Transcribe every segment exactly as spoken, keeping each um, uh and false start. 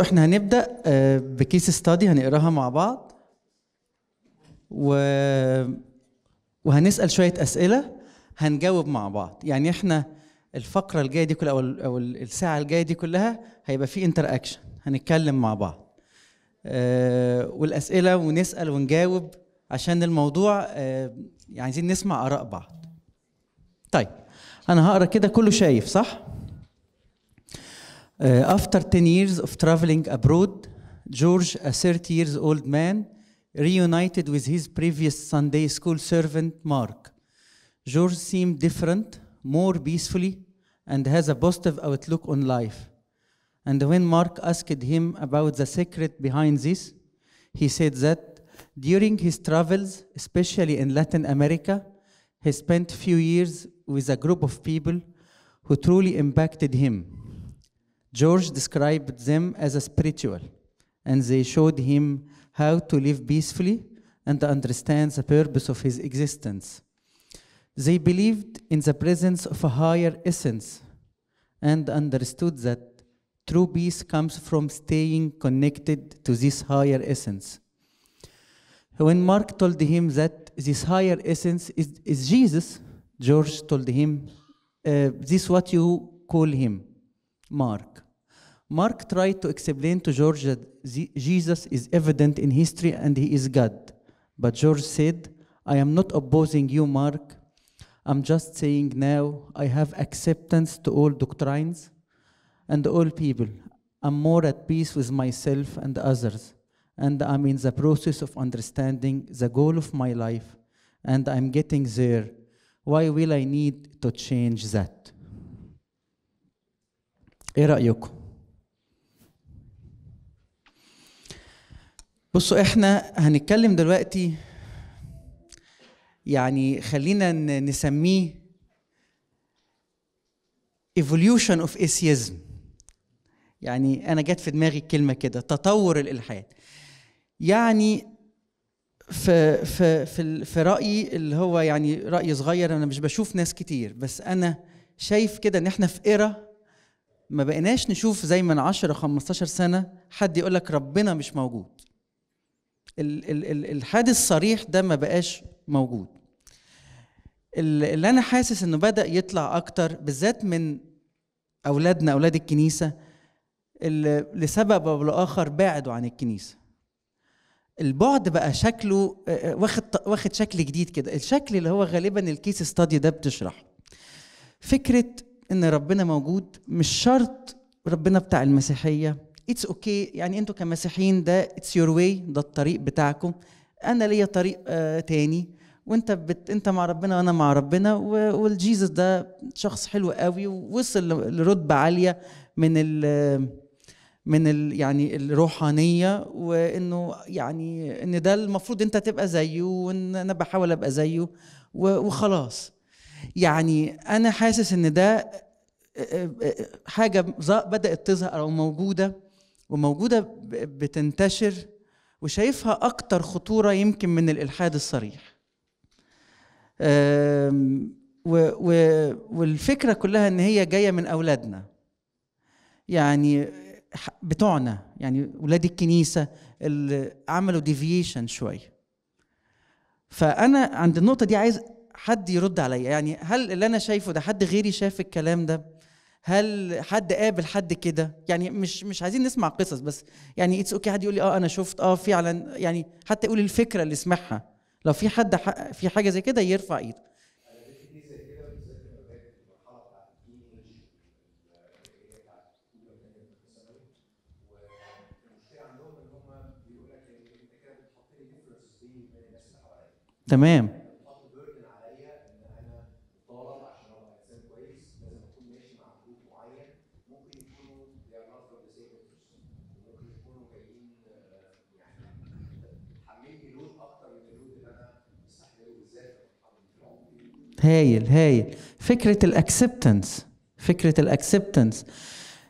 احنا هنبدأ بكيس ستادي هنقراها مع بعض و... وهنسأل شوية أسئلة هنجاوب مع بعض. يعني احنا الفقرة الجاية دي كلها أو, أو الساعة الجاية دي كلها هيبقى في انتر اكشن، هنتكلم مع بعض والأسئلة ونسأل ونجاوب عشان الموضوع عايزين نسمع آراء بعض. طيب أنا هقرأ كده، كله شايف صح؟ Uh, after ten years of traveling abroad, George, a thirty years old man, reunited with his previous Sunday school servant, Mark. George seemed different, more peacefully, and has a positive outlook on life. And when Mark asked him about the secret behind this, he said that during his travels, especially in Latin America, he spent a few years with a group of people who truly impacted him. George described them as a spiritual, and they showed him how to live peacefully and to understand the purpose of his existence. They believed in the presence of a higher essence and understood that true peace comes from staying connected to this higher essence. When Mark told him that this higher essence is, is Jesus, George told him, uh, this is what you call him, Mark. Mark tried to explain to George that Jesus is evident in history and he is God. But George said, I am not opposing you, Mark. I'm just saying now I have acceptance to all doctrines and all people. I'm more at peace with myself and others. And I'm in the process of understanding the goal of my life. And I'm getting there. Why will I need to change that? ايه رأيكم؟ بصوا احنا هنتكلم دلوقتي، يعني خلينا نسميه evolution of atheism. يعني انا جت في دماغي الكلمة كده، تطور الإلحاد. يعني في في في في رأيي اللي هو يعني رأي صغير، انا مش بشوف ناس كتير، بس انا شايف كده ان احنا في إيرا ما بقيناش نشوف زي من عشرة خمستاشر سنة حد يقول لك ربنا مش موجود. الإلحاد الصريح ده ما بقاش موجود. اللي أنا حاسس إنه بدأ يطلع أكتر بالذات من أولادنا، أولاد الكنيسة، اللي لسبب أو لآخر بعدوا عن الكنيسة. البعد بقى شكله واخد واخد شكل جديد كده، الشكل اللي هو غالبا الكيس ستادي ده بتشرح. فكرة إن ربنا موجود، مش شرط ربنا بتاع المسيحية. It's okay، يعني أنتوا كمسيحيين ده It's your way، ده الطريق بتاعكم. أنا ليا طريق آه تاني، وأنت بت... أنت مع ربنا وأنا مع ربنا. والجيزس ده شخص حلو قوي ووصل لرتبة عالية من ال من ال يعني الروحانية، وإنه يعني إن ده المفروض أنت تبقى زيه، وإن أنا بحاول أبقى زيه وخلاص. يعني أنا حاسس إن ده حاجة بدأت تظهر أو موجودة وموجودة بتنتشر، وشايفها أكتر خطورة يمكن من الإلحاد الصريح. والفكرة كلها إن هي جاية من أولادنا، يعني بتوعنا، يعني أولاد الكنيسة اللي عملوا ديفيشن شوية. فأنا عند النقطة دي عايز حد يرد عليا، يعني هل اللي انا شايفه ده حد غيري شاف الكلام ده؟ هل حد قابل حد كده؟ يعني مش مش عايزين نسمع قصص، بس يعني اتس اوكي حد يقول لي اه انا شفت، اه فعلا، يعني حتى يقول الفكره اللي سمعها. لو في حد في حاجه زي كده يرفع ايده. تمام. هايل هايل. فكرة الاكسبتنس، فكرة الاكسبتنس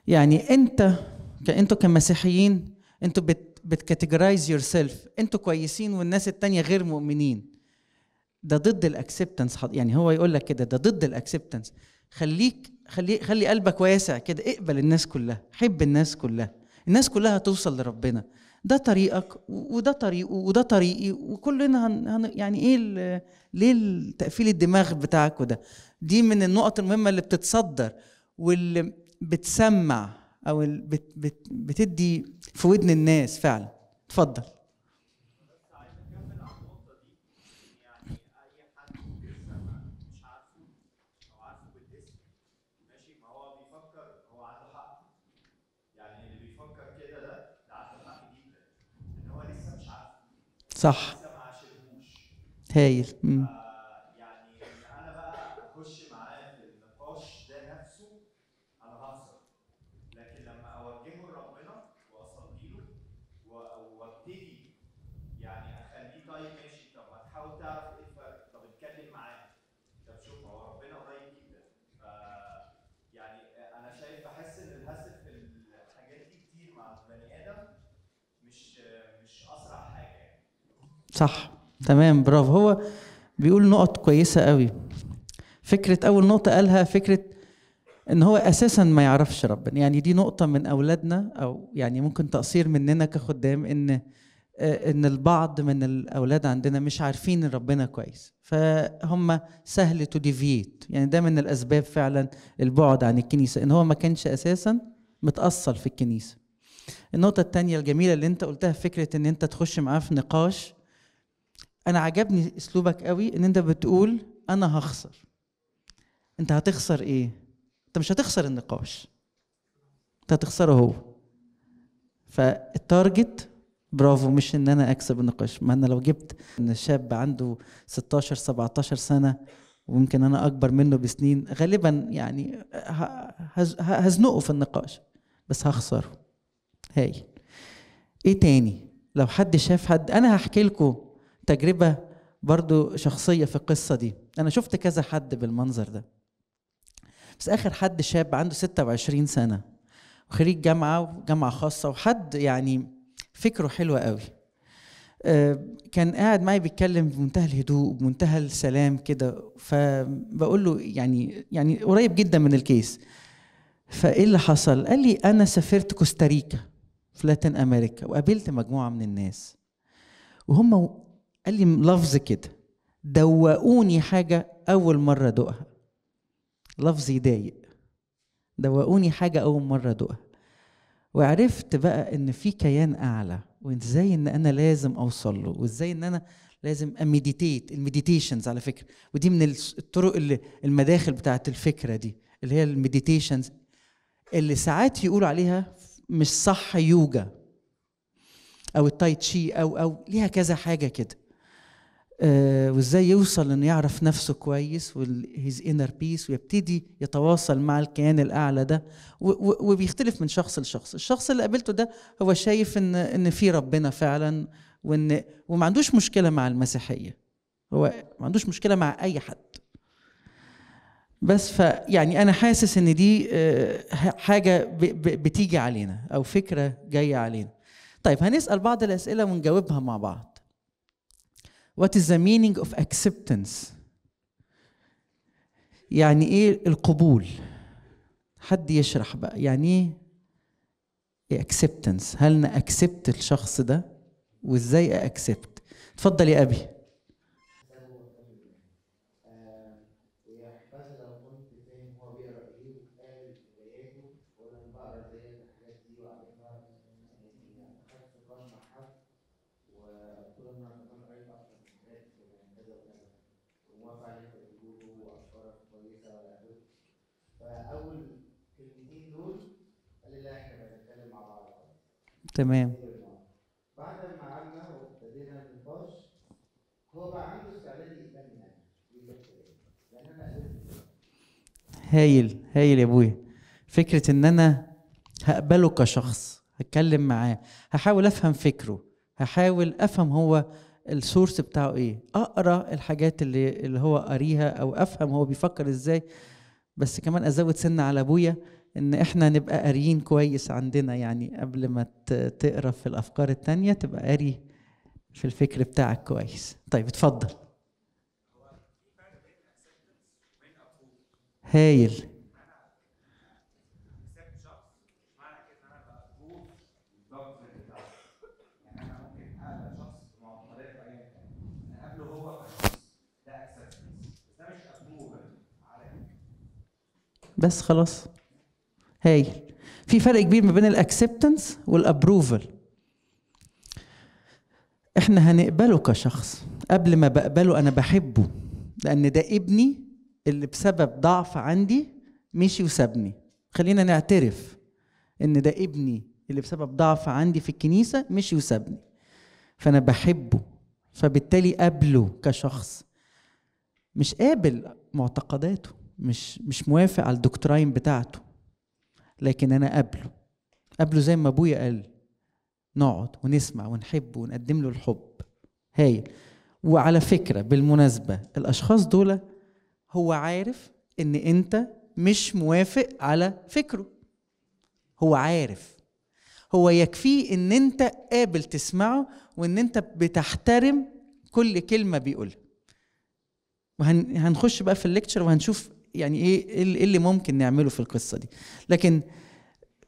يعني انت انتوا كمسيحيين انتوا بتكاتيجرايز يور سيلف، انتوا كويسين والناس التانية غير مؤمنين. ده ضد الاكسبتنس، يعني هو يقول لك كده، ده ضد الاكسبتنس. خليك خلي خلي قلبك واسع كده، اقبل الناس كلها، حب الناس كلها، الناس كلها توصل لربنا. ده طريقك وده طريقه وده طريقي، وكلنا هن هن يعني ايه ليه تقفيل الدماغ بتاعك؟ وده دي من النقط المهمه اللي بتتصدر واللي بتسمع او بت بت بتدي في ودن الناس فعلا. اتفضل. صح. هايل. امم يعني انا بقى اخش معاه في النقاش ده نفسه انا هخسر، لكن لما اوجهه لربنا واصلي له وابتدي يعني اخليه طيب ماشي، طب ما تحاول تعرف ايه الفرق، طب اتكلم معاه، طب شوف هو ربنا قريب جدا. ف يعني انا شايف بحس ان الهسف في الحاجات دي كتير مع البني ادم مش مش اسرع حاجه. صح، تمام، برافو. هو بيقول نقط كويسة قوي. فكرة أول نقطة قالها فكرة إن هو أساساً ما يعرفش ربنا، يعني دي نقطة من أولادنا أو يعني ممكن تقصير مننا كخدام، إن إن البعض من الأولاد عندنا مش عارفين ربنا كويس، فهم سهل تو ديفييت. يعني ده من الأسباب فعلاً البعد عن الكنيسة، إن هو ما كانش أساساً متأصل في الكنيسة. النقطة التانية الجميلة اللي أنت قلتها فكرة إن أنت تخش معاه في نقاش. أنا عجبني أسلوبك قوي، إن أنت بتقول أنا هخسر. أنت هتخسر إيه؟ أنت مش هتخسر النقاش، أنت هتخسره هو. فالتارجت برافو مش إن أنا أكسب النقاش. ما أنا لو جبت إن شاب عنده ستاشر سبعتاشر سنة وممكن أنا أكبر منه بسنين، غالبًا يعني هزنقه في النقاش، بس هخسره. هاي. إيه تاني؟ لو حد شاف حد، أنا هحكي لكم تجربة برضو شخصية في القصة دي. أنا شفت كذا حد بالمنظر ده، بس آخر حد شاب عنده ستة وعشرين سنة وخريج جامعة وجامعة خاصة، وحد يعني فكره حلو قوي. كان قاعد معي بيتكلم بمنتهى الهدوء بمنتهى السلام كده، فبقول له يعني يعني قريب جدا من الكيس، فإيه اللي حصل؟ قال لي أنا سافرت كوستاريكا في لاتن أمريكا وقابلت مجموعة من الناس، وهم قال لي لفظ كده دوقوني حاجة أول مرة أدوقها. لفظ يضايق، دوقوني حاجة أول مرة أدوقها. وعرفت بقى إن في كيان أعلى، وإزاي إن أنا لازم أوصل له، وإزاي إن أنا لازم أميديتيت. الميديتيشنز على فكرة، ودي من الطرق اللي المداخل بتاعت الفكرة دي، اللي هي الميديتيشنز اللي ساعات يقولوا عليها مش صح يوجا أو التاي تشي أو أو ليها كذا حاجة كده. آه، وازاي يوصل انه يعرف نفسه كويس وهيز انر بيس، ويبتدي يتواصل مع الكيان الاعلى ده. وبيختلف من شخص لشخص. الشخص اللي قابلته ده هو شايف ان ان في ربنا فعلا، وان وما عندوش مشكله مع المسيحيه، هو ما عندوش مشكله مع اي حد. بس فيعني انا حاسس ان دي آه حاجه ب ب بتيجي علينا، او فكره جايه علينا. طيب هنسال بعض الاسئله ونجاوبها مع بعض. What is the meaning of acceptance؟ يعني ايه القبول؟ حد يشرح بقى يعني ايه acceptance؟ هل انا accept الشخص ده؟ وازاي accept؟ اتفضل يا ابي. تمام. بعد ما عملنا وابتدينا النقاش، هو بقى عنده استعداد يقبلني لان انا قبلته. هايل هايل يا ابويا. فكره ان انا هقبله كشخص، هتكلم معاه، هحاول افهم فكره، هحاول افهم هو السورس بتاعه ايه، اقرا الحاجات اللي اللي هو قاريها او افهم هو بيفكر ازاي. بس كمان ازود سنه على ابويا، إن إحنا نبقى قاريين كويس عندنا، يعني قبل ما تقرأ في الأفكار التانية تبقى قاري في الفكر بتاعك كويس. طيب اتفضل. هايل. بس خلاص. هايل. في فرق كبير ما بين الاكسبتنس والابروفل. احنا هنقبله كشخص، قبل ما بقبله انا بحبه، لان ده ابني اللي بسبب ضعف عندي مشي وسابني. خلينا نعترف ان ده ابني اللي بسبب ضعف عندي في الكنيسه مشي وسابني، فانا بحبه، فبالتالي قابله كشخص. مش قابل معتقداته، مش مش موافق على الدكتراين بتاعته، لكن انا قابله، قابله زي ما ابويا قال، نقعد ونسمع ونحب ونقدم له الحب. هايل. وعلى فكره بالمناسبه الاشخاص دول هو عارف ان انت مش موافق على فكره، هو عارف، هو يكفيه ان انت قابل تسمعه وان انت بتحترم كل كلمه بيقولها. وهنخش بقى في الليكتشر وهنشوف يعني ايه اللي ممكن نعمله في القصه دي، لكن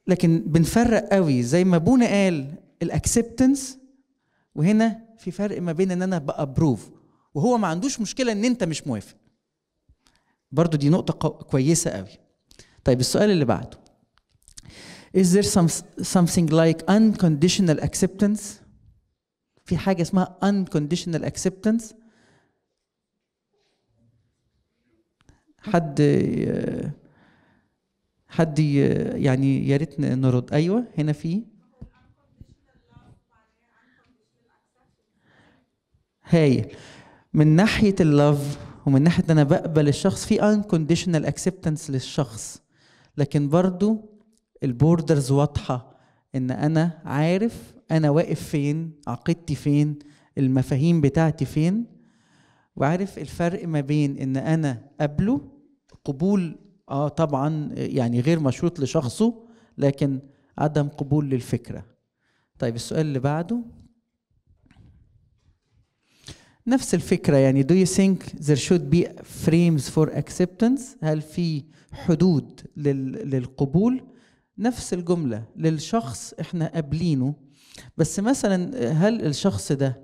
لكن بنفرق قوي زي ما ابونا قال الاكسبتنس، وهنا في فرق ما بين ان انا بابروف وهو ما عندوش مشكله ان انت مش موافق. برضو دي نقطه كويسه قوي. طيب السؤال اللي بعده: Is there some something like unconditional acceptance؟ في حاجه اسمها unconditional acceptance؟ حد حد يعني يا ريت نرد. ايوه هنا في. هايل. من ناحيه اللوف ومن ناحيه ان انا بقبل الشخص، في unconditional acceptance للشخص، لكن برضو البوردرز واضحه، ان انا عارف انا واقف فين، عقيدتي فين، المفاهيم بتاعتي فين، وعارف الفرق ما بين ان انا قبله قبول اه طبعا يعني غير مشروط لشخصه، لكن عدم قبول للفكره. طيب السؤال اللي بعده نفس الفكره، يعني do you think there should be frames for acceptance؟ هل في حدود للقبول؟ نفس الجمله للشخص احنا قابلينه، بس مثلا هل الشخص ده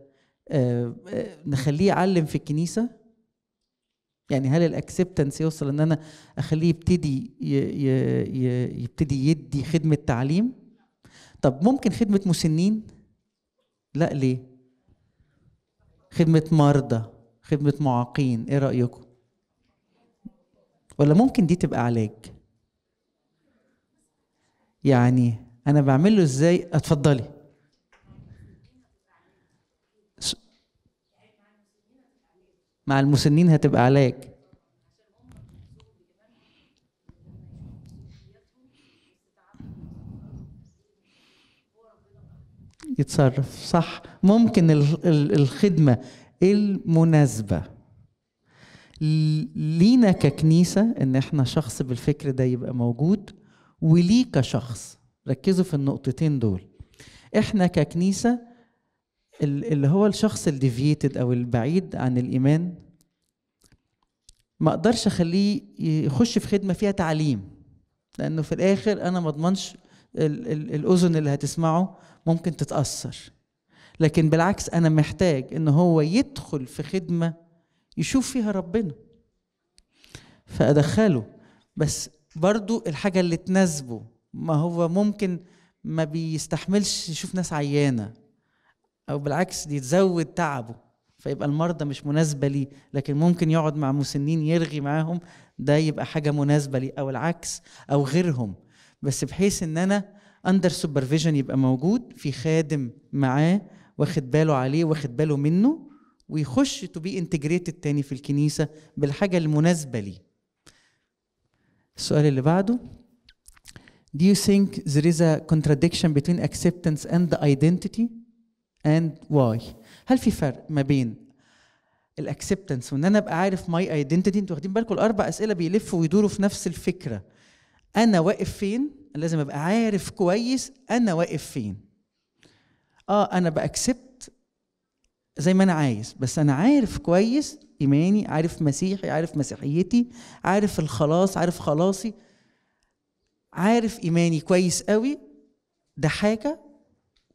آه آه نخليه يعلم في الكنيسه؟ يعني هل الاكسبتنس يوصل ان انا اخليه يبتدي ي ي ي يبتدي يدي خدمه تعليم؟ طب ممكن خدمه مسنين؟ لا. ليه؟ خدمه مرضى، خدمه معاقين، ايه رايكم؟ ولا ممكن دي تبقى علاج؟ يعني انا بعمل له ازاي؟ اتفضلي. مع المسنين هتبقى علاج. يتصرف صح. ممكن الخدمة المناسبة لينا ككنيسة ان احنا شخص بالفكر ده يبقى موجود، وليه كشخص. ركزوا في النقطتين دول. احنا ككنيسة اللي هو الشخص الديفييتد او البعيد عن الايمان ما اقدرش اخليه يخش في خدمه فيها تعليم، لانه في الاخر انا ما اضمنش الاذن اللي هتسمعه ممكن تتاثر. لكن بالعكس انا محتاج ان هو يدخل في خدمه يشوف فيها ربنا، فادخله، بس برضو الحاجه اللي تناسبه. ما هو ممكن ما بيستحملش يشوف ناس عيانه، أو بالعكس دي تزود تعبه، فيبقى المرضى مش مناسبة ليه، لكن ممكن يقعد مع مسنين يرغي معاهم، ده يبقى حاجة مناسبة ليه، أو العكس، أو غيرهم، بس بحيث إن أنا أندر سوبرفيجن يبقى موجود، في خادم معاه واخد باله عليه واخد باله منه، ويخش تو بي انتجريتد تاني في الكنيسة بالحاجة المناسبة ليه. السؤال اللي بعده: Do you think there is a contradiction between acceptance and the identity؟ and why؟ هل في فرق ما بين الاكسبتنس وان انا ابقى عارف ماي ايدنتيتي؟ انتوا واخدين بالكم الاربع اسئله بيلفوا ويدوروا في نفس الفكره. انا واقف فين؟ لازم ابقى عارف كويس انا واقف فين. اه انا باكسبت زي ما انا عايز، بس انا عارف كويس ايماني، عارف مسيحي، عارف مسيحيتي، عارف الخلاص، عارف خلاصي، عارف ايماني كويس قوي. ده حاجه،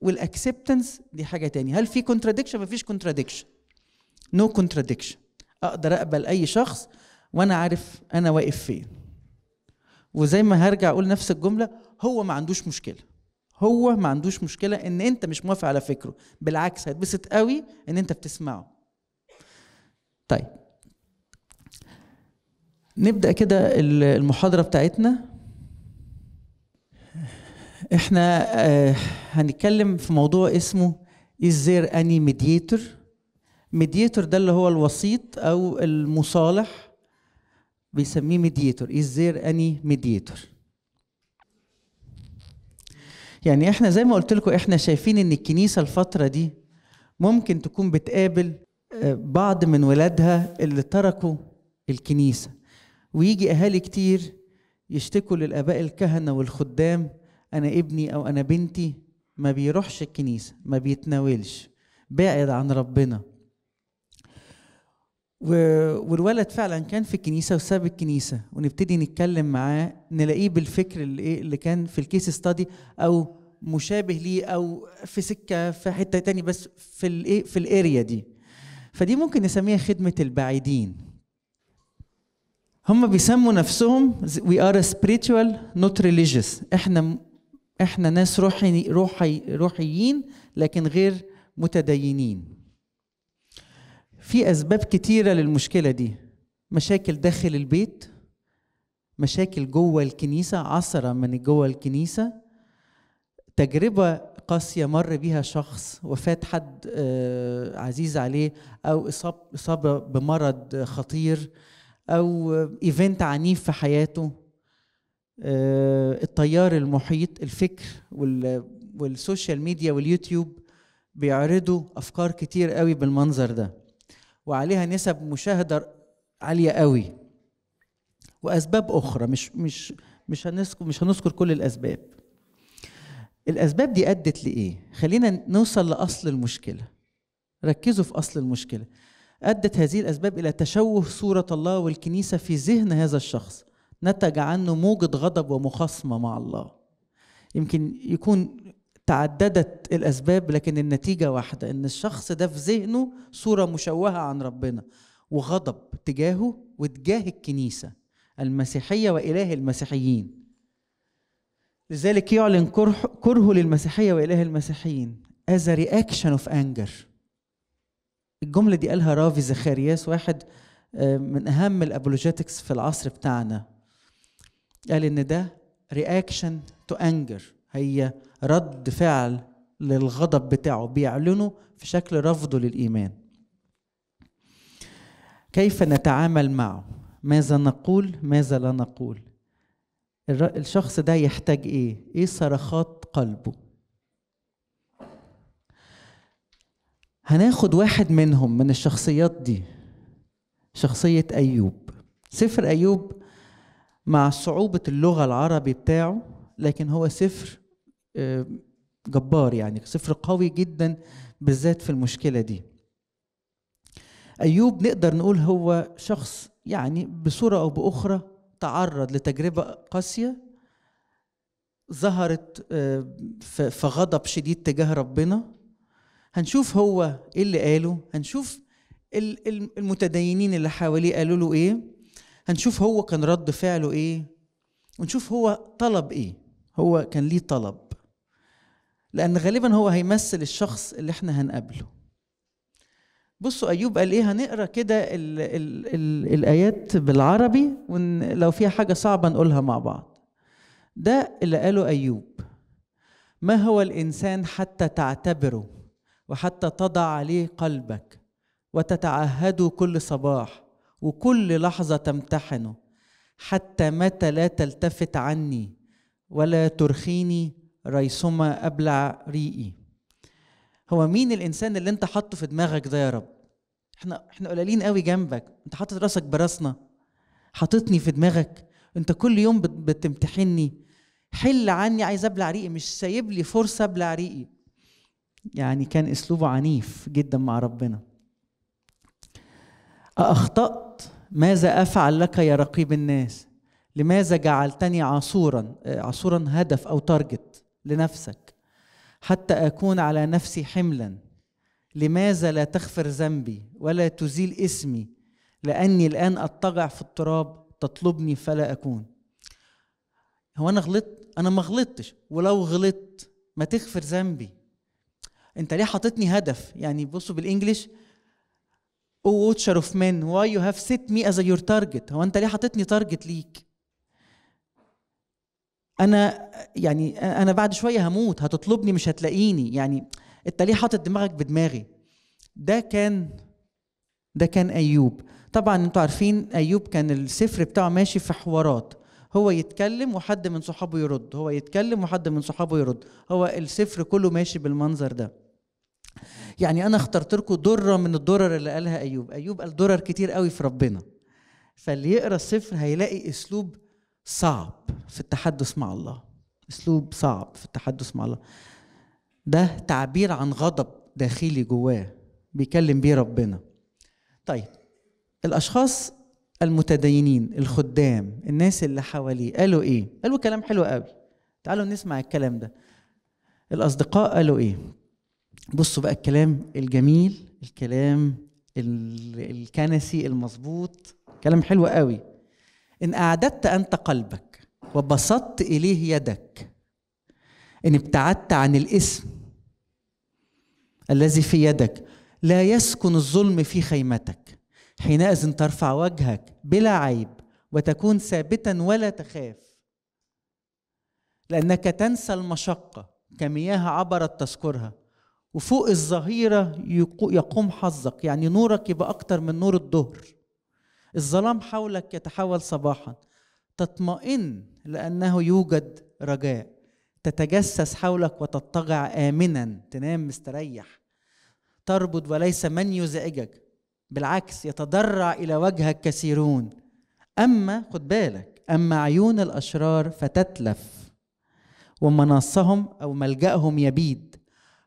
والاكسبتنس دي حاجه تاني. هل في كونتراديكشن؟ مفيش كونتراديكشن، نو كونتراديكشن. اقدر اقبل اي شخص وانا عارف انا واقف فين. وزي ما هرجع اقول نفس الجمله، هو ما عندوش مشكله، هو ما عندوش مشكله ان انت مش موافق على فكره، بالعكس هيتبسط قوي ان انت بتسمعه. طيب نبدا كده المحاضره بتاعتنا. احنا هنتكلم في موضوع اسمه Is there any mediator؟ mediator ده اللي هو الوسيط او المصالح، بيسميه ميدياتور. Is there any mediator؟ يعني احنا زي ما قلت لكم احنا شايفين ان الكنيسه الفتره دي ممكن تكون بتقابل بعض من ولادها اللي تركوا الكنيسه، ويجي اهالي كتير يشتكوا للاباء الكهنه والخدام، انا ابني او انا بنتي ما بيروحش الكنيسه، ما بيتناولش، بعد عن ربنا، والولد فعلا كان في الكنيسه وساب الكنيسه. ونبتدي نتكلم معاه، نلاقيه بالفكر اللي ايه اللي كان في الكيس ستادي او مشابه ليه، او في سكه في حته تاني بس في الايه في الاريا دي. فدي ممكن نسميها خدمه البعيدين. هم بيسموا نفسهم we are spiritual not religious، احنا احنا ناس روحي روحي روحيين لكن غير متدينين. في أسباب كتيرة للمشكلة دي، مشاكل داخل البيت، مشاكل جوه الكنيسة، عثرة من جوه الكنيسة، تجربة قاسية مر بيها شخص، وفاة حد عزيز عليه، أو إصابة بمرض خطير، أو إيفنت عنيف في حياته، التيار المحيط، الفكر والسوشيال ميديا واليوتيوب بيعرضوا أفكار كتير قوي بالمنظر ده، وعليها نسب مشاهدة عالية قوي، وأسباب أخرى مش مش مش هنذكر مش هنذكر كل الأسباب. الأسباب دي أدت لإيه؟ خلينا نوصل لأصل المشكلة. ركزوا في أصل المشكلة. أدت هذه الأسباب إلى تشوه صورة الله والكنيسة في ذهن هذا الشخص، نتج عنه موجة غضب ومخاصمة مع الله. يمكن يكون تعددت الأسباب لكن النتيجة واحدة، إن الشخص ده في ذهنه صورة مشوهة عن ربنا وغضب تجاهه وتجاه الكنيسة المسيحية وإله المسيحيين. لذلك يعلن كرهه للمسيحية وإله المسيحيين as a reaction of anger. الجملة دي قالها رافي زكرياس، واحد من أهم الأبولوجيتكس في العصر بتاعنا، قال إن ده reaction to anger، هي رد فعل للغضب بتاعه، بيعلنه في شكل رفضه للإيمان. كيف نتعامل معه؟ ماذا نقول؟ ماذا لا نقول؟ الشخص ده يحتاج إيه؟ إيه صرخات قلبه؟ هناخد واحد منهم من الشخصيات دي، شخصية أيوب. سفر أيوب مع صعوبة اللغة العربي بتاعه، لكن هو سفر جبار، يعني سفر قوي جدا بالذات في المشكلة دي. أيوب نقدر نقول هو شخص يعني بصورة أو بأخرى تعرض لتجربة قاسية ظهرت في غضب شديد تجاه ربنا. هنشوف هو إيه اللي قاله، هنشوف المتدينين اللي حواليه قالوا له إيه، هنشوف هو كان رد فعله إيه، ونشوف هو طلب إيه، هو كان ليه طلب، لأن غالبا هو هيمثل الشخص اللي احنا هنقابله. بصوا أيوب قال إيه، هنقرأ كده ال ال ال الآيات بالعربي، ولو فيها حاجة صعبة نقولها مع بعض. ده اللي قاله أيوب: ما هو الإنسان حتى تعتبره وحتى تضع عليه قلبك وتتعهده كل صباح وكل لحظة تمتحنه، حتى متى لا تلتفت عني ولا ترخيني ريثما أبلع ريقي. هو مين الإنسان اللي أنت حاطه في دماغك ده يا رب؟ إحنا إحنا قليلين قوي جنبك، أنت حاطط راسك براسنا، حاططني في دماغك، أنت كل يوم بتمتحني. حل عني، عايز أبلع ريقي، مش سايب لي فرصة أبلع ريقي. يعني كان أسلوبه عنيف جدا مع ربنا. أخطأت؟ ماذا أفعل لك يا رقيب الناس؟ لماذا جعلتني عصورا عصورا هدف أو تارجت لنفسك، حتى أكون على نفسي حملا؟ لماذا لا تغفر ذنبي ولا تزيل اسمي، لأني الآن أتضع في التراب، تطلبني فلا أكون. هو انا غلطت؟ انا ما غلطتش، ولو غلطت ما تغفر ذنبي. انت ليه حاططني هدف؟ يعني بصوا بالانجلش او واتشر اوف مان واي يو هاف سيت مي از يور تارجت. هو انت ليه حاططني تارجت ليك؟ انا يعني انا بعد شويه هموت، هتطلبني مش هتلاقيني، يعني انت ليه حاطط دماغك بدماغي؟ ده كان ده كان ايوب. طبعا انتوا عارفين ايوب كان السفر بتاعه ماشي في حوارات، هو يتكلم وحد من صحابه يرد، هو يتكلم وحد من صحابه يرد، هو السفر كله ماشي بالمنظر ده. يعني انا اخترت لكم دره من الدرر اللي قالها ايوب. ايوب قال درر كتير قوي في ربنا، فاللي يقرا السفر هيلاقي اسلوب صعب في التحدث مع الله، اسلوب صعب في التحدث مع الله. ده تعبير عن غضب داخلي جواه بيكلم بيه ربنا. طيب الاشخاص المتدينين، الخدام، الناس اللي حواليه قالوا ايه؟ قالوا كلام حلو قوي، تعالوا نسمع الكلام ده. الاصدقاء قالوا ايه؟ بصوا بقى الكلام الجميل، الكلام الكنسي المظبوط، كلام حلو قوي. ان اعددت انت قلبك وبسطت اليه يدك، ان ابتعدت عن الاسم الذي في يدك، لا يسكن الظلم في خيمتك، حينئذ ترفع وجهك بلا عيب وتكون ثابتا ولا تخاف، لأنك تنسى المشقة كمياه عبرت تذكرها، وفوق الظهيرة يقوم حظك، يعني نورك يبقى أكتر من نور الظهر، الظلام حولك يتحول صباحا، تطمئن لأنه يوجد رجاء، تتجسس حولك وتضطجع آمنا، تنام مستريح، تربد وليس من يزعجك، بالعكس يتضرع إلى وجهك كثيرون، أما خد بالك أما عيون الأشرار فتتلف، ومناصهم أو ملجأهم يبيد،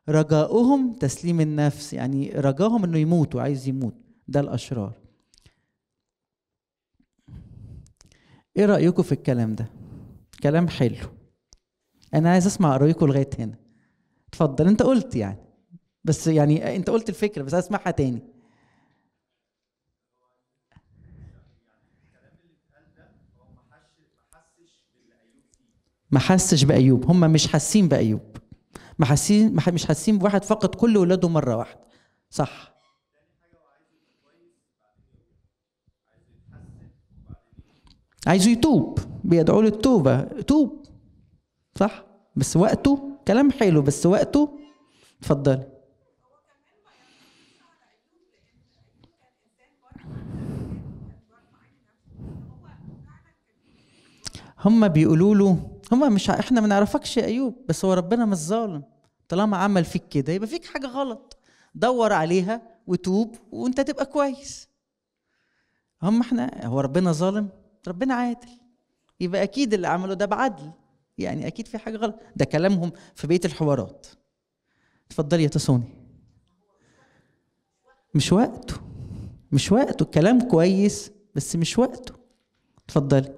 رجاؤهم تسليم النفس، يعني رجاهم أنه يموت وعايز يموت، ده الأشرار. إيه رأيكم في الكلام ده؟ كلام حلو، أنا عايز أسمع رأيكم لغاية هنا. اتفضل، أنت قلت يعني بس يعني أنت قلت الفكرة بس أسمعها تاني. ما حسش بأيوب، هم مش حاسين بأيوب، ما حاسين مش حاسين بواحد فقد كل ولاده مرة واحدة، صح؟ عايزه يتوب، بيدعوا له التوبة، توب، صح؟ بس وقته كلام حلو، بس وقته. اتفضلي. هم بيقولوا له هم مش احنا ما نعرفكش يا ايوب، بس هو ربنا مش ظالم، طالما عمل فيك كده يبقى فيك حاجه غلط، دور عليها وتوب وانت تبقى كويس. هم احنا هو ربنا ظالم؟ ربنا عادل، يبقى اكيد اللي عمله ده بعدل، يعني اكيد في حاجه غلط. ده كلامهم في بيت الحوارات. اتفضلي يا تصوني. مش وقته، مش وقته، الكلام كويس بس مش وقته. اتفضلي.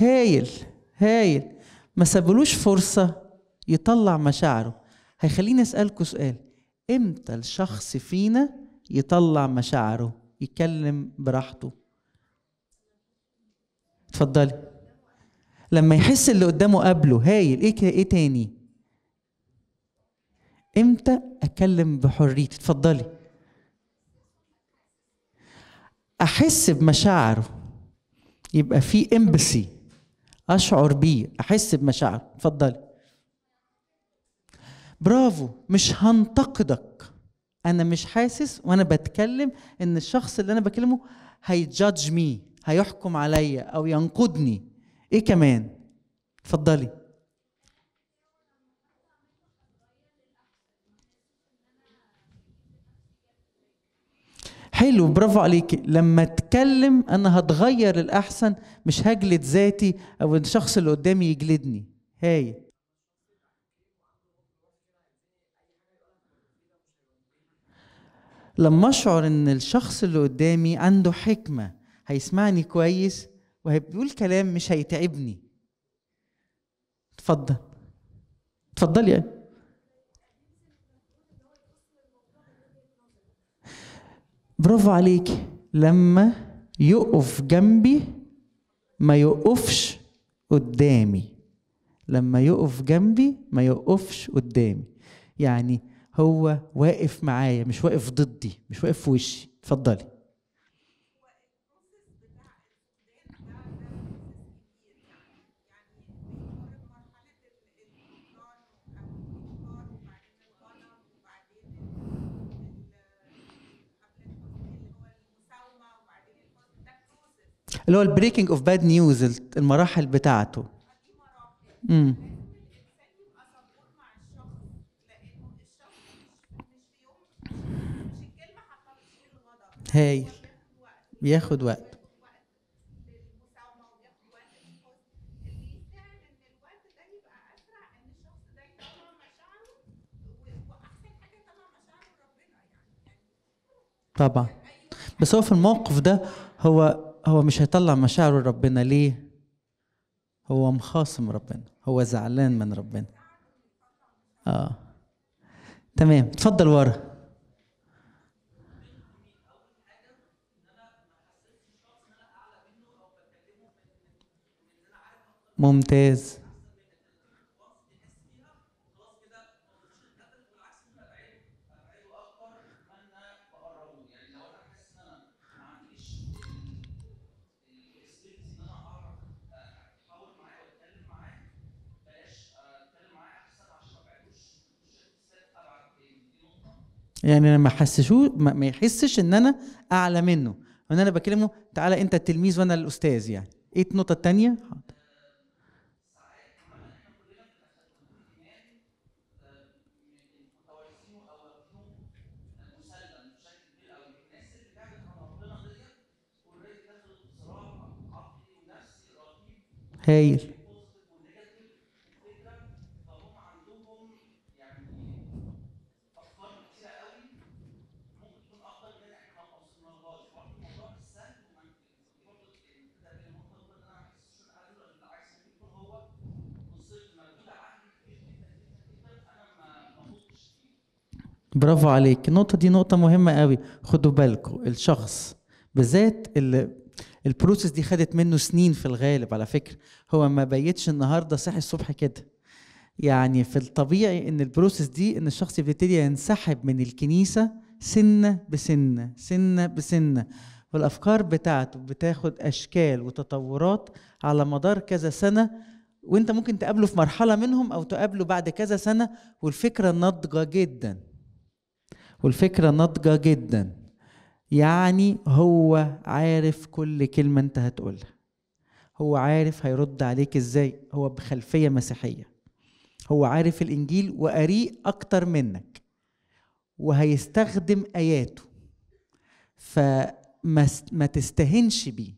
هايل هايل، ما سابلوش فرصة يطلع مشاعره. هيخليني أسألكوا سؤال، إمتى الشخص فينا يطلع مشاعره يتكلم براحته؟ اتفضلي. لما يحس اللي قدامه قبله. هايل. إيه كده؟ إيه تاني؟ إمتى أتكلم بحريتي؟ اتفضلي. أحس بمشاعره، يبقى في امباثي، اشعر بيه، احس بمشاعر. اتفضلي. برافو، مش هنتقدك، انا مش حاسس وانا بتكلم ان الشخص اللي انا بكلمه هيجادج مي، هيحكم عليا او ينقدني. ايه كمان؟ اتفضلي. حلو، برافو عليكي. لما اتكلم انا هتغير للاحسن، مش هجلد ذاتي او الشخص اللي قدامي يجلدني. هاي لما اشعر ان الشخص اللي قدامي عنده حكمه، هيسمعني كويس وهيقول كلام مش هيتعبني. اتفضل اتفضلي يعني. برافو عليك. لما يقف جنبي ما يقفش قدامي، لما يقف جنبي ما يقفش قدامي، يعني هو واقف معايا، مش واقف ضدي، مش واقف في وشي. اتفضلي. اللي هو البريكنج اوف باد نيوز، المراحل بتاعته. امم هايل، بياخد وقت. طبعا، بس هو في الموقف ده هو هو مش هيطلع مشاعره لربنا. ليه؟ هو مخاصم ربنا، هو زعلان من ربنا. اه تمام، اتفضل ورا. ممتاز. يعني انا ما حسشوش، ما يحسش ان انا اعلى منه، وان انا بكلمه تعالى انت التلميذ وانا الاستاذ. يعني ايه النقطه الثانيه؟ هايل. برافو عليك. النقطة دي نقطة مهمة قوي، خدوا بالكم. الشخص بالذات اللي البروسيس دي خدت منه سنين في الغالب، على فكرة هو ما بيتش النهاردة صاحي الصبح كده. يعني في الطبيعي ان البروسيس دي ان الشخص يبتدي ينسحب من الكنيسة سنة بسنة سنة بسنة، والأفكار بتاعته بتاخد أشكال وتطورات على مدار كذا سنة، وانت ممكن تقابله في مرحلة منهم أو تقابله بعد كذا سنة والفكرة ناضجة جدا والفكرة ناضجة جدا. يعني هو عارف كل كلمة انت هتقولها، هو عارف هيرد عليك ازاي، هو بخلفية مسيحية، هو عارف الانجيل وقريء اكتر منك وهيستخدم اياته، فما تستهنش بيه.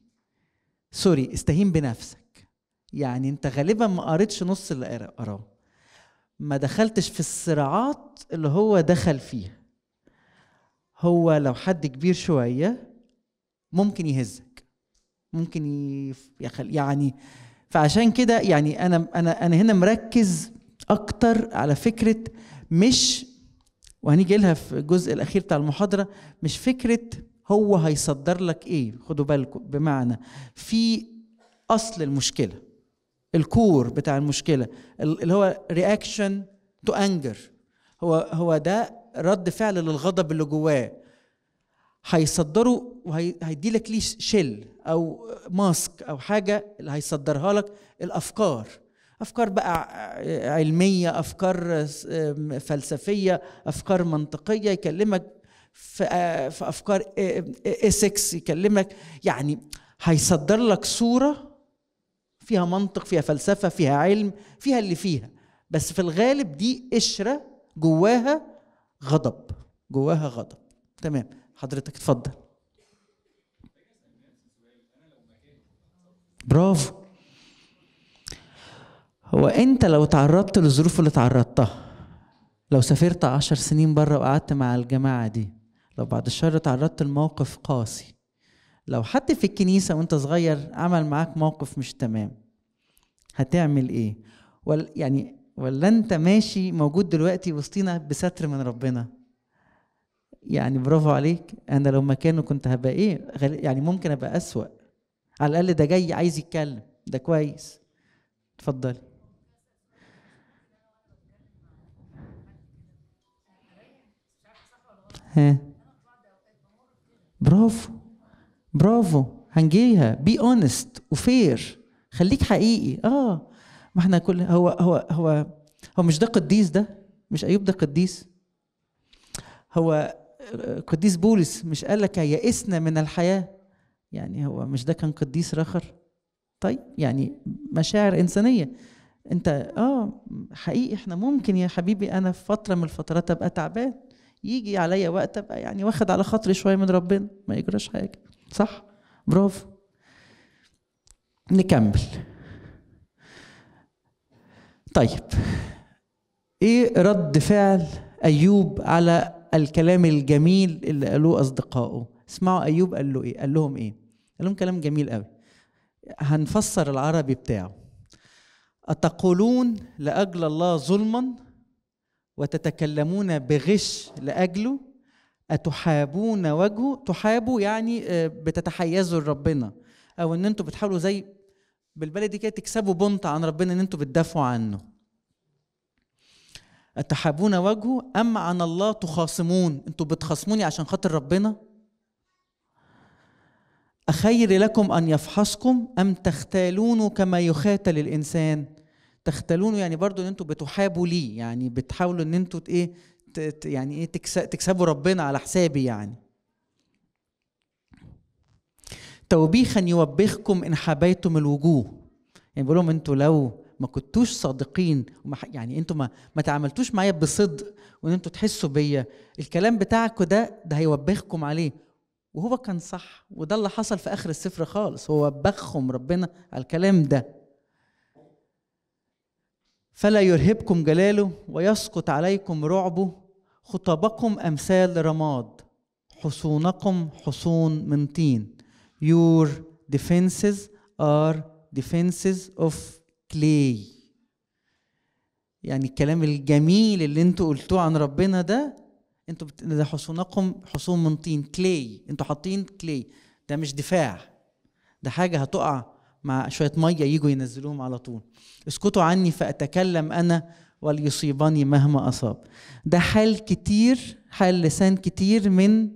سوري، استهين بنفسك. يعني انت غالبا ما قريتش نص اللي قراه، ما دخلتش في الصراعات اللي هو دخل فيها. هو لو حد كبير شوية ممكن يهزك، ممكن يخل يعني. فعشان كده يعني أنا أنا أنا هنا مركز أكتر على فكرة، مش وهنيجي لها في الجزء الأخير بتاع المحاضرة، مش فكرة هو هيصدر لك إيه. خدوا بالكم، بمعنى في أصل المشكلة، الكور بتاع المشكلة اللي هو رياكشن تو أنجر، هو هو ده رد فعل للغضب اللي جواه، هيصدره وهيدي لك ليه شل او ماسك او حاجه اللي هيصدرها لك. الافكار، افكار بقى علميه، افكار فلسفيه، افكار منطقيه، يكلمك في افكار اسكس، يكلمك يعني هيصدر لك صوره فيها منطق، فيها فلسفه، فيها علم، فيها اللي فيها، بس في الغالب دي قشره جواها غضب، جواها غضب. تمام، حضرتك اتفضل. برافو. هو انت لو تعرضت للظروف اللي تعرضتها، لو سافرت عشر سنين بره وقعدت مع الجماعه دي، لو بعد الشر تعرضت لموقف قاسي، لو حد في الكنيسه وانت صغير عمل معاك موقف مش تمام، هتعمل ايه؟ ولا يعني ولا انت ماشي موجود دلوقتي وسطينا بستر من ربنا؟ يعني برافو عليك. انا لو مكانه كنت هبقى ايه؟ يعني ممكن ابقى اسوأ، على الأقل ده جاي عايز يتكلم، ده كويس. اتفضلي. ها برافو برافو، هنجيها. بي اونست وفير، خليك حقيقي. اه ما احنا كل هو هو هو هو مش ده قديس؟ ده مش ايوب ده قديس؟ هو قديس بولس مش قال لك يئسنا من الحياه؟ يعني هو مش ده كان قديس راخر؟ طيب يعني مشاعر انسانيه انت. اه حقيقي احنا ممكن يا حبيبي انا في فتره من الفترات ابقى تعبان، يجي عليا وقت ابقى يعني واخد على خاطري شويه من ربنا، ما يجراش حاجه. صح برافو. نكمل. طيب ايه رد فعل ايوب على الكلام الجميل اللي قالوه اصدقائه؟ اسمعوا ايوب قال له ايه، قال لهم ايه؟ قال لهم كلام جميل قوي. هنفسر العربي بتاعه. اتقولون لاجل الله ظلما وتتكلمون بغش لاجله، اتحابون وجهه. تحابوا يعني بتتحيزوا لربنا، او ان انتوا بتحاولوا زي بالبلدي كده تكسبوا بنت عن ربنا ان انتوا بتدافعوا عنه. اتحابون وجهه أم عن الله تخاصمون؟ أنتوا بتخاصموني عشان خاطر ربنا؟ أخير لكم أن يفحصكم أم تختالونه كما يخاتل الإنسان؟ تختالونه يعني برضو أن أنتوا بتحابوا ليه، يعني بتحاولوا أن أنتوا إيه يعني إيه تكسبوا ربنا على حسابي يعني. توبيخا يوبخكم إن حبيتم الوجوه، يعني بيقول لهم أنتوا لو ما كنتوش صادقين وما يعني انتوا ما, ما تعاملتوش معايا بصدق وان انتوا تحسوا بيا، الكلام بتاعكم ده ده هيوبخكم عليه. وهو كان صح، وده اللي حصل في اخر السفر خالص، هو وبخهم ربنا على الكلام ده. فلا يرهبكم جلاله ويسقط عليكم رعبه، خطبكم امثال رماد، حصونكم حصون من طين. Your defenses are defenses of ليه؟ يعني الكلام الجميل اللي انتوا قلتوه عن ربنا ده، انتوا بت... ده حصونكم حصون من طين، كلي. انتوا حاطين كلي، ده مش دفاع، ده حاجه هتقع مع شويه ميه يجوا ينزلوهم على طول. اسكتوا عني فاتكلم انا وليصيبني مهما اصاب. ده حال كتير، حال لسان كتير من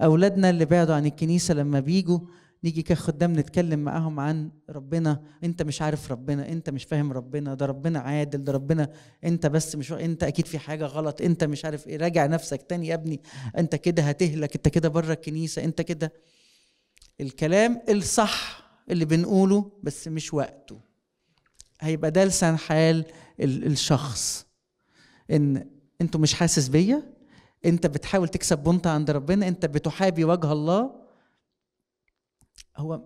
اولادنا اللي بعدوا عن الكنيسه، لما بيجوا نيجي كخدام نتكلم معاهم عن ربنا، انت مش عارف ربنا، انت مش فاهم ربنا، ده ربنا عادل، ده ربنا انت بس مش، انت اكيد في حاجه غلط، انت مش عارف ايه، راجع نفسك تاني يا ابني، انت كده هتهلك، انت كده بره الكنيسه، انت كده. الكلام الصح اللي بنقوله بس مش وقته، هيبقى ده لسان حال الشخص، ان انتوا مش حاسس بيا، انت بتحاول تكسب بنت عند ربنا، انت بتحابي وجه الله. هو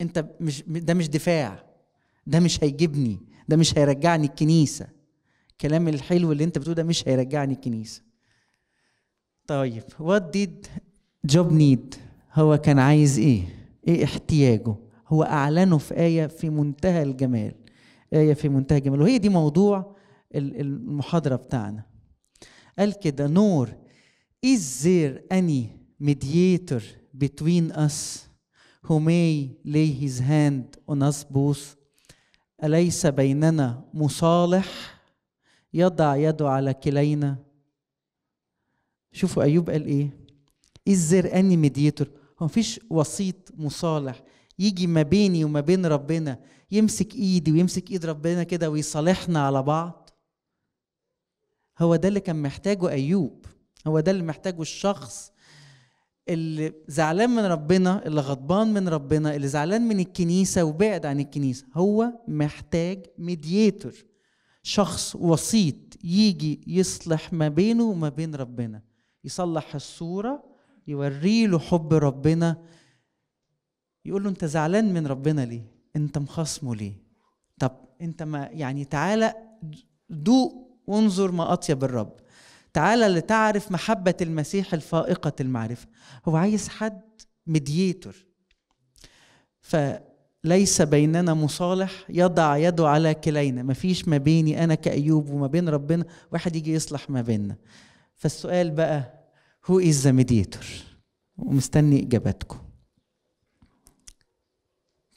انت مش، ده مش دفاع، ده مش هيجيبني، ده مش هيرجعني الكنيسه. الكلام الحلو اللي انت بتقوله ده مش هيرجعني الكنيسه. طيب what did Job need؟ هو كان عايز ايه؟ ايه احتياجه؟ هو اعلنه في ايه في منتهى الجمال، ايه في منتهى الجمال، وهي دي موضوع المحاضره بتاعنا. قال كده نور is there any mediator between us who may lay his hand on us both. أليس بيننا مصالح يضع يده على كلينا. شوفوا أيوب قال إيه، إزر أني ميديتور، هو مفيش وسيط مصالح يجي ما بيني وما بين ربنا، يمسك إيدي ويمسك إيد ربنا كده ويصالحنا على بعض. هو ده اللي كان محتاجه أيوب، هو ده اللي محتاجه الشخص اللي زعلان من ربنا، اللي غضبان من ربنا، اللي زعلان من الكنيسة وبعد عن الكنيسة. هو محتاج ميدياتور، شخص وسيط يجي يصلح ما بينه وما بين ربنا، يصلح الصورة، يوري له حب ربنا، يقول له انت زعلان من ربنا ليه، انت مخاصمه ليه، طب انت ما يعني تعالى دوق وانظر ما أطيب الرب، تعالى لتعرف محبة المسيح الفائقة المعرفة. هو عايز حد ميدياتور. فليس بيننا مصالح يضع يده على كلينا، مفيش ما بيني أنا كأيوب وما بين ربنا واحد يجي يصلح ما بيننا. فالسؤال بقى who is the mediator؟ ومستني إجاباتكم.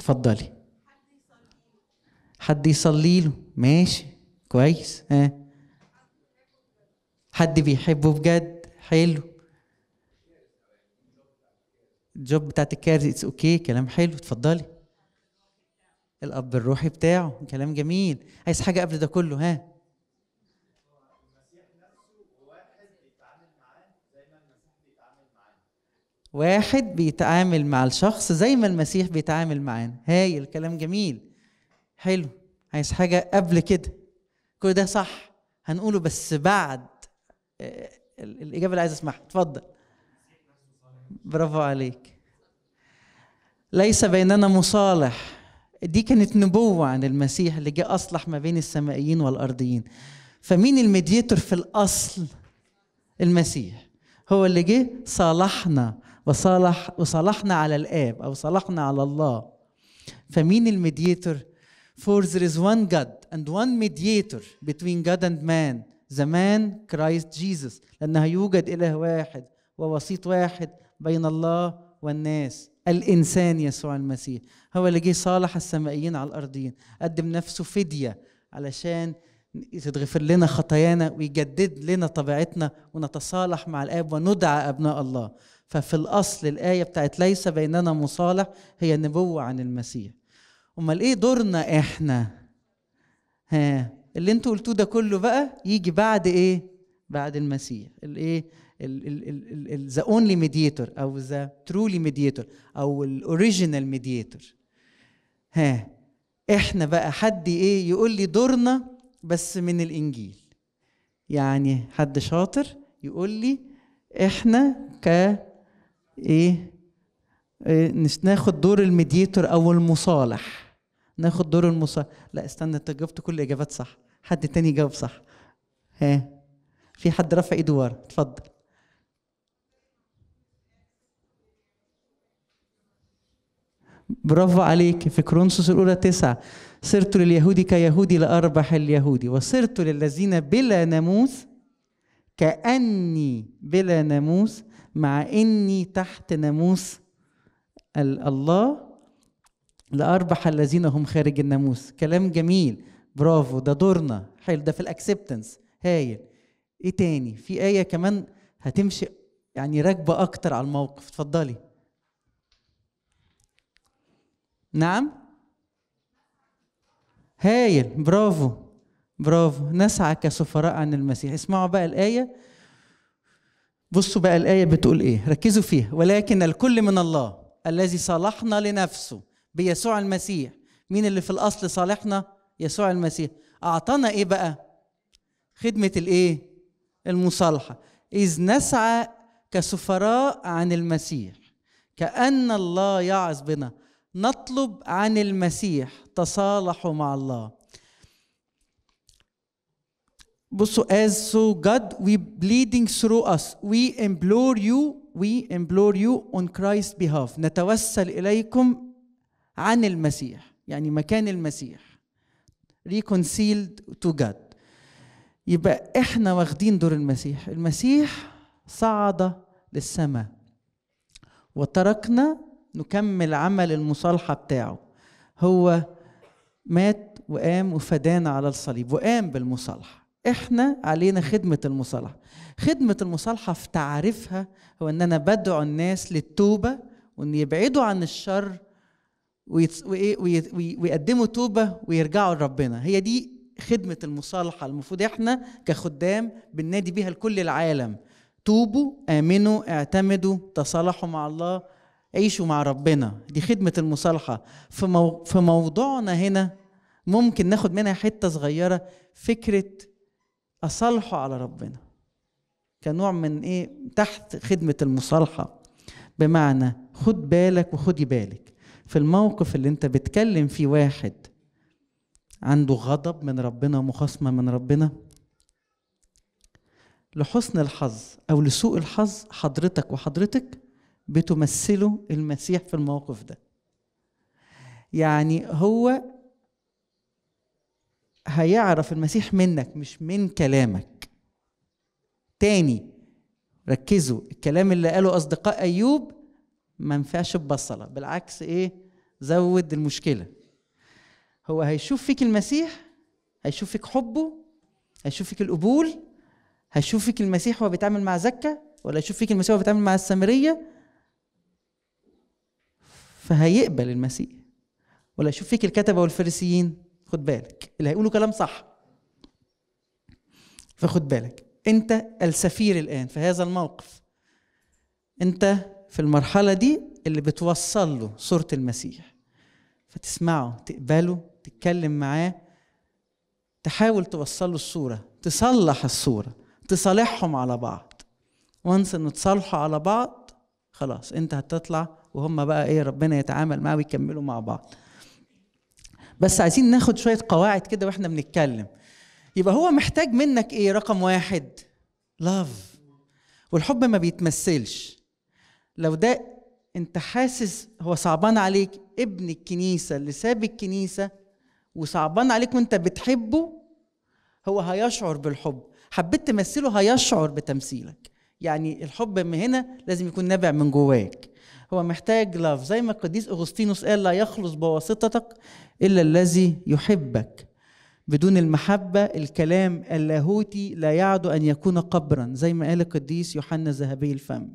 اتفضلي. حد يصلي له. ماشي كويس. ها آه. حد بيحبه بجد. حلو. الجوب بتاعت الكارز اتس اوكي. كلام حلو. اتفضلي. الاب الروحي بتاعه. كلام جميل. عايز حاجه قبل ده كله؟ ها واحد بيتعامل مع الشخص زي ما المسيح بيتعامل معانا. هاي الكلام جميل حلو. عايز حاجة قبل كده؟ كل ده صح هنقوله بس بعد الإجابة اللي عايز اسمعها. اتفضل. برافو عليك. ليس بيننا مصالح. دي كانت نبوة عن المسيح اللي جاء أصلح ما بين السمائيين والأرضيين. فمين الميدياتور في الأصل؟ المسيح هو اللي جه صالحنا وصالح وصالحنا على الآب أو صالحنا على الله. فمين الميدياتور؟ For there is one God and one mediator between God and man, the man Christ Jesus. لأن هيوجد إله واحد ووسيط واحد بين الله والناس، الإنسان يسوع المسيح. هو اللي جه صالح السمائيين على الأرضيين، قدم نفسه فدية علشان تتغفر لنا خطايانا ويجدد لنا طبيعتنا ونتصالح مع الآب وندعى أبناء الله. ففي الأصل الآية بتاعت ليس بيننا مصالح هي نبوة عن المسيح. أمال إيه دورنا إحنا؟ ها اللي أنتوا قلتوه ده كله بقى يجي بعد إيه؟ بعد المسيح. الإيه؟ ذا أونلي ميدياتور أو ذا ترولي ميدياتور أو الأوريجينال ميدياتور. ها إحنا بقى حد إيه يقول لي دورنا بس من الإنجيل. يعني حد شاطر يقول لي إحنا ك إيه ناخد دور الميدياتور أو المصالح. ناخد دور المصالح. لا استنى، أنت جاوبت كل الإجابات صح. حد تاني جاوب صح. ها في حد رفع إيده ورا. اتفضل. برافو عليك. في كورنثوس الأولى تسعة صرت لليهودي كيهودي لأربح اليهودي، وصرت للذين بلا ناموس كأني بلا ناموس، مع إني تحت ناموس الله لأربح الذين هم خارج الناموس. كلام جميل. برافو. ده دورنا. حلو. ده في الأكسبتنس. هايل. إيه تاني؟ في آية كمان هتمشي يعني راكبة أكتر على الموقف. اتفضلي. نعم هايل. برافو برافو. نسعى كسفراء عن المسيح. اسمعوا بقى الآية. بصوا بقى الآية بتقول إيه. ركزوا فيها. ولكن الكل من الله الذي صالحنا لنفسه بيسوع المسيح. مين اللي في الأصل صالحنا؟ يسوع المسيح. أعطانا إيه بقى؟ خدمة الإيه؟ المصالحة. إذ نسعى كسفراء عن المسيح كأن الله يعظ بنا. نطلب عن المسيح تصالحوا مع الله. بصوا as so God we bleeding through us we implore you we implore you on Christ's behalf. نتوسل إليكم عن المسيح يعني مكان المسيح. reconciled to God. يبقى إحنا واخدين دور المسيح. المسيح صعد للسماء وتركنا نكمل عمل المصالحة بتاعه. هو مات وقام وفدانا على الصليب وقام بالمصالحة. إحنا علينا خدمة المصالحة. خدمة المصالحة في تعريفها هو إن أنا بدعو الناس للتوبة وإن يبعدوا عن الشر ويقدموا توبة ويرجعوا لربنا. هي دي خدمة المصالحة. المفروض إحنا كخدام بننادي بيها لكل العالم. توبوا، آمنوا، اعتمدوا، تصالحوا مع الله، عيشوا مع ربنا. دي خدمة المصالحة. في, مو... في موضوعنا هنا ممكن ناخد منها حتة صغيرة. فكرة أصالحه على ربنا كنوع من إيه تحت خدمة المصالحة. بمعنى خد بالك وخدي بالك في الموقف اللي أنت بتكلم فيه. واحد عنده غضب من ربنا ومخاصمة من ربنا. لحسن الحظ أو لسوء الحظ حضرتك وحضرتك بتمثلوا المسيح في الموقف ده. يعني هو هيعرف المسيح منك مش من كلامك. تاني ركزوا الكلام اللي قاله أصدقاء أيوب ما نفعش ببصلة. بالعكس إيه زود المشكلة. هو هيشوف فيك المسيح، هيشوف فيك حبه، هيشوف فيك القبول، هيشوف فيك المسيح وهو بيتعامل مع زكا، ولا هيشوف فيك المسيح وهو بيتعامل مع السامرية فهيقبل المسيح، ولا هيشوف فيك الكتبة والفريسيين. خد بالك اللي هيقولوا كلام صح، فخد بالك انت السفير الآن في هذا الموقف، انت في المرحلة دي اللي بتوصل له صورة المسيح، فتسمعه تقبله تتكلم معاه، تحاول توصل له الصورة، تصلح الصورة، تصالحهم على بعض. وانس انه تصالحوا على بعض خلاص انت هتطلع وهم بقى ايه، ربنا يتعامل معاه ويكملوا مع بعض. بس عايزين ناخد شوية قواعد كده واحنا بنتكلم. يبقى هو محتاج منك ايه؟ رقم واحد لاف، والحب ما بيتمثلش. لو ده انت حاسس هو صعبان عليك، ابن الكنيسة اللي ساب الكنيسة وصعبان عليك وانت بتحبه، هو هيشعر بالحب. حبيت تمثله هيشعر بتمثيلك. يعني الحب من هنا لازم يكون نابع من جواك. هو محتاج لاف، زي ما القديس أغسطينوس قال لا يخلص بواسطتك إلا الذي يحبك. بدون المحبة الكلام اللاهوتي لا يعد أن يكون قبرا، زي ما قال القديس يوحنا ذهبي الفم.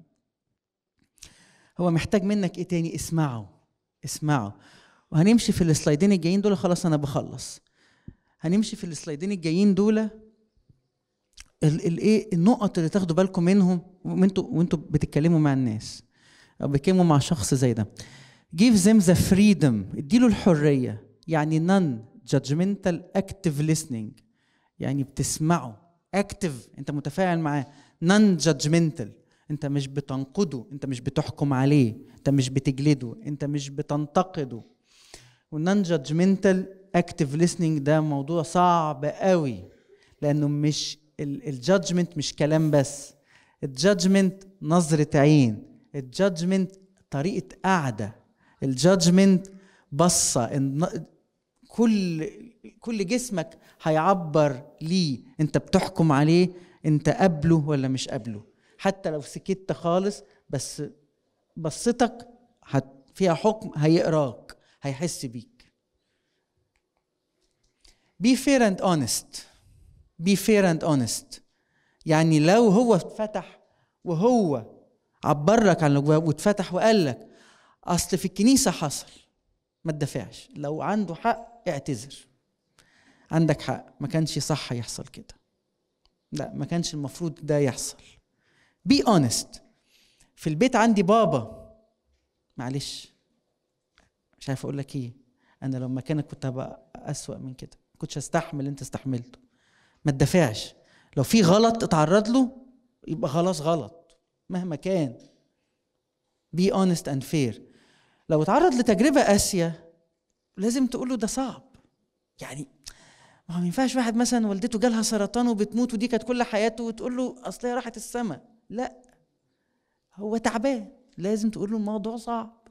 هو محتاج منك إيه تاني؟ اسمعه اسمعه. وهنمشي في السلايدين الجايين دول، خلاص أنا بخلص. هنمشي في السلايدين الجايين دول الايه النقط اللي تاخدوا بالكم منهم وانتوا وانتوا بتتكلموا مع الناس او بتتكلموا مع شخص زي ده. give them the freedom، اديله الحريه، يعني non judgmental active listening، يعني بتسمعه active انت متفاعل معاه، non judgmental انت مش بتنقده، انت مش بتحكم عليه، انت مش بتجلده، انت مش بتنتقده. والنون judgmental active listening ده موضوع صعب قوي، لانه مش الجادجمنت مش كلام بس، الجادجمنت نظرة عين، الجادجمنت طريقة قعدة، الجادجمنت بصة، كل كل جسمك هيعبر ليه انت بتحكم عليه، انت قابله ولا مش قابله. حتى لو سكت خالص بس بصتك فيها حكم، هيقراك، هيحس بيك. be fair and honest be fair and honest، يعني لو هو اتفتح وهو عبر لك عن الجواب واتفتح وقال لك اصل في الكنيسه حصل، ما تدافعش، لو عنده حق اعتذر، عندك حق، ما كانش صح يحصل كده، لا ما كانش المفروض ده يحصل. be honest، في البيت عندي بابا معلش مش عارف اقول لك ايه، انا لو مكانك كنت هبقى اسوأ من كده، ما كنتش هستحمل اللي انت استحملته. ما تدافعش، لو في غلط اتعرض له يبقى خلاص غلط مهما كان. be honest and fair. لو اتعرض لتجربه قاسيه لازم تقول له ده صعب، يعني ما هو ما ينفعش واحد مثلا والدته جالها سرطان وبتموت ودي كانت كل حياته وتقول له اصل هي راحت السما، لا هو تعبان، لازم تقول له الموضوع صعب،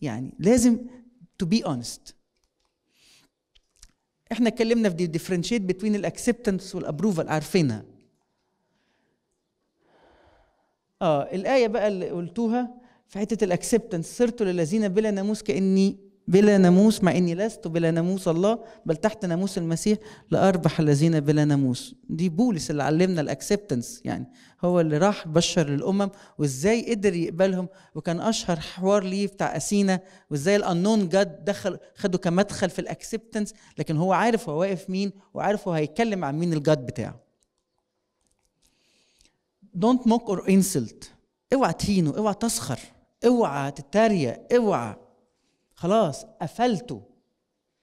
يعني لازم to be honest. احنا اتكلمنا في differentiate between الاكسبتنس والابروفال، عارفينها. اه الايه بقى اللي قلتوها في حته الاكسبتنس، صرت للذين بلا ناموس كاني بلا ناموس، مع اني لست بلا ناموس الله بل تحت ناموس المسيح لاربح الذين بلا ناموس. دي بولس اللي علمنا الاكسبتنس، يعني هو اللي راح بشر للامم وازاي قدر يقبلهم، وكان اشهر حوار ليه بتاع اثينا وازاي الانون جاد دخل خده كمدخل في الاكسبتنس، لكن هو عارف هو واقف مين وعارف هو هيتكلم عن مين الجاد بتاعه. don't mock or insult، اوعى تهينه، اوعى تسخر، اوعى تتريق، اوعى خلاص قفلته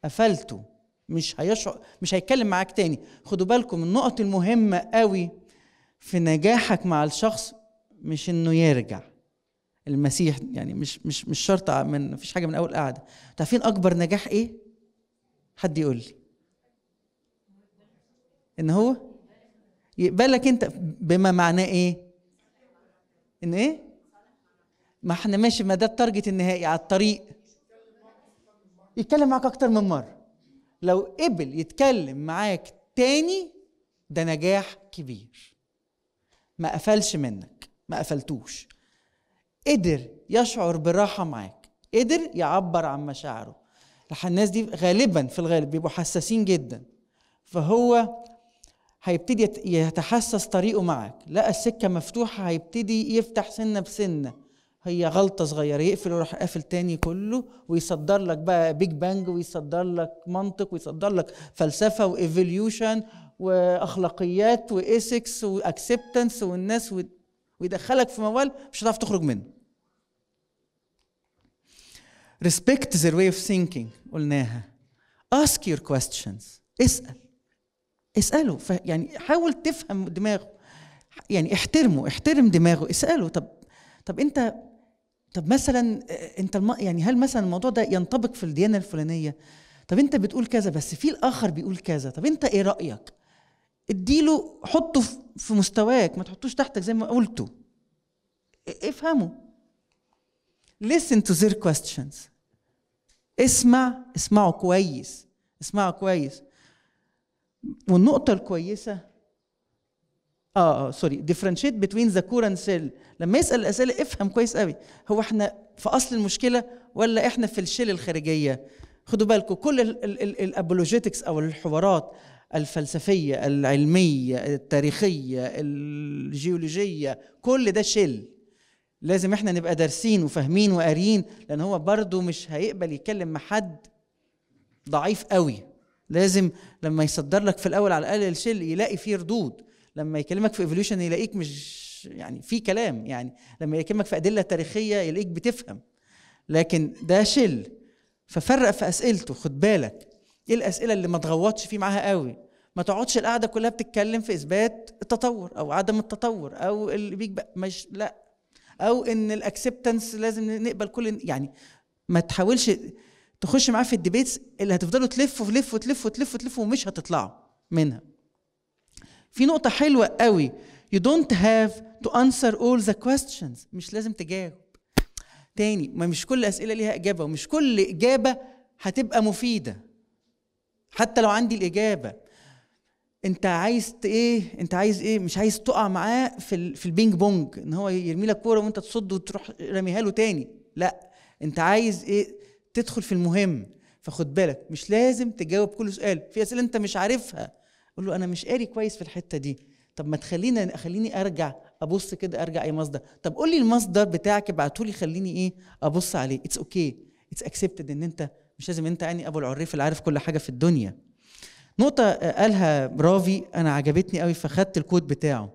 قفلته مش هيشعر، مش هيتكلم معاك تاني. خدوا بالكم النقط المهمة قوي في نجاحك مع الشخص، مش انه يرجع المسيح، يعني مش مش مش شرط، من مفيش حاجة من أول قعدة. تعرفين أكبر نجاح إيه؟ حد يقول لي إن هو يقبلك أنت، بما معناه إيه؟ إن إيه؟ ما إحنا ماشي، ما ده التارجت النهائي على الطريق، يتكلم معاك أكتر من مرة. لو قبل يتكلم معاك تاني ده نجاح كبير، ما قفلش منك، ما قفلتوش، قدر يشعر براحة معاك. قدر يعبر عن مشاعره. الناس دي غالبا في الغالب بيبقوا حساسين جدا، فهو هيبتدي يتحسس طريقه معك. لقى السكة مفتوحة هيبتدي يفتح سنة بسنة، هي غلطة صغيرة يقفل ويروح قافل تاني كله، ويصدر لك بقى بيج بانج، ويصدر لك منطق، ويصدر لك فلسفة وايفوليوشن واخلاقيات واسكس واكسبتنس والناس، ويدخلك في موال مش هتعرف تخرج منه. Respect their way of thinking قلناها. Ask your questions. اسأل. اسأله، يعني حاول تفهم دماغه، يعني احترمه، احترم دماغه، اسأله. طب طب انت طب مثلا انت الم... يعني هل مثلا الموضوع ده ينطبق في الديانة الفلانية؟ طب انت بتقول كذا بس في الآخر بيقول كذا، طب انت ايه رأيك؟ اديله، حطه في مستواك، ما تحطوش تحتك زي ما قلته. افهمه. Listen to their questions. اسمع اسمعوا كويس، اسمعوا كويس. والنقطة الكويسة اه سوري differentiate between the core and shell. لما يسأل الأسئلة افهم كويس قوي، هو احنا في أصل المشكلة ولا احنا في الشيل الخارجية؟ خدوا بالكم كل الابولوجيتكس أو الحوارات الفلسفية العلمية التاريخية الجيولوجية، كل ده شيل. لازم احنا نبقى دارسين وفاهمين وقاريين، لان هو برضو مش هيقبل يتكلم مع حد ضعيف قوي. لازم لما يصدر لك في الاول على الاقل الشيل يلاقي فيه ردود، لما يكلمك في ايفوليوشن يلاقيك مش يعني في كلام، يعني لما يكلمك في ادله تاريخيه يلاقيك بتفهم، لكن ده شيل. ففرق في اسئلته، خد بالك ايه الاسئله اللي ما تغوطش فيه معاها قوي. ما تقعدش القعده كلها بتتكلم في اثبات التطور او عدم التطور او اللي بيك مش لا، او ان الاكسبتنس لازم نقبل كل، يعني ما تحاولش تخش معاه في الديبيتس اللي هتفضلوا تلفوا تلفوا تلفوا تلفوا تلفوا ومش هتطلعوا منها. في نقطة حلوة قوي، you don't have to answer all the questions. مش لازم تجاوب. تاني، ما مش كل أسئلة ليها إجابة، ومش كل إجابة هتبقى مفيدة. حتى لو عندي الإجابة، أنت عايز إيه؟ أنت عايز إيه؟ مش عايز تقع معاه في في البينج بونج، إن هو يرمي لك كورة وأنت تصد وتروح راميها له تاني. لأ، أنت عايز إيه؟ تدخل في المهم. فخد بالك مش لازم تجاوب كل سؤال، في اسئله انت مش عارفها قول له انا مش قاري كويس في الحته دي، طب ما تخلينا خليني ارجع ابص كده، ارجع اي مصدر، طب قول لي المصدر بتاعك ابعته لي خليني ايه ابص عليه. اتس اوكي، اتس اكسبتد ان انت مش لازم انت يعني ابو العريف اللي عارف كل حاجه في الدنيا. نقطه قالها رافي انا عجبتني قوي فاخدت الكود بتاعه.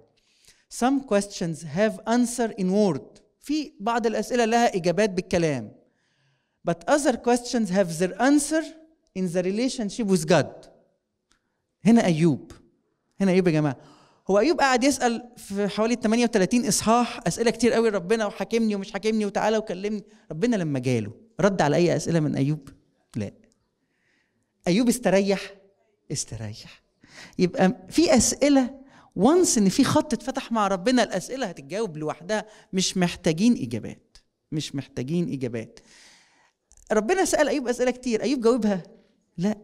some questions have answer in word. في بعض الاسئله لها اجابات بالكلام. But other questions have their answer in the relationship with God. هنا أيوب، هنا أيوب يا جماعة. هو أيوب قاعد يسأل في حوالي ثمانية وثلاثين إصحاح أسئلة كتير قوي، ربنا وحاكمني ومش حاكمني وتعالى وكلمني. ربنا لما جاله رد على أي أسئلة من أيوب؟ لا. أيوب استريح؟ استريح. يبقى في أسئلة وانس إن في خط اتفتح مع ربنا الأسئلة هتتجاوب لوحدها، مش محتاجين إجابات، مش محتاجين إجابات. ربنا سأل أيوب أسئلة كتير، أيوب جاوبها؟ لا.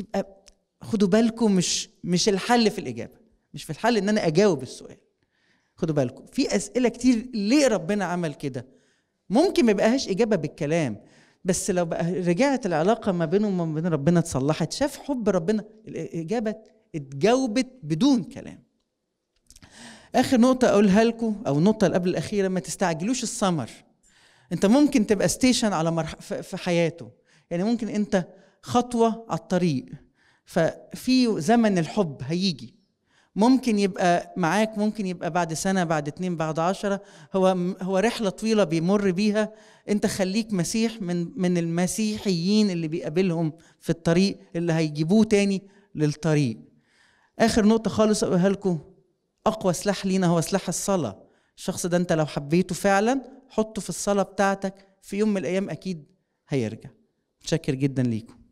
يبقى خدوا بالكم، مش مش الحل في الإجابة، مش في الحل إن أنا أجاوب السؤال. خدوا بالكم في أسئلة كتير ليه ربنا عمل كده؟ ممكن ما يبقاهاش إجابة بالكلام، بس لو بقى رجعت العلاقة ما بينهم وما بين ربنا اتصلحت، شاف حب ربنا، الإجابة اتجاوبت بدون كلام. آخر نقطة أقولها لكم أو النقطة اللي قبل الأخيرة، ما تستعجلوش الثمر. انت ممكن تبقى ستيشن على مرح... في حياته، يعني ممكن انت خطوه على الطريق، ففي زمن الحب هيجي، ممكن يبقى معاك، ممكن يبقى بعد سنه، بعد اتنين، بعد عشرة. هو هو رحله طويله بيمر بيها. انت خليك مسيح من من المسيحيين اللي بيقابلهم في الطريق، اللي هيجيبوه تاني للطريق. اخر نقطه خالص اقولها لكم، اقوى سلاح لينا هو سلاح الصلاه. الشخص ده انت لو حبيته فعلا حطه في الصلاة بتاعتك، في يوم من الأيام أكيد هيرجع. متشكر جدا ليكم.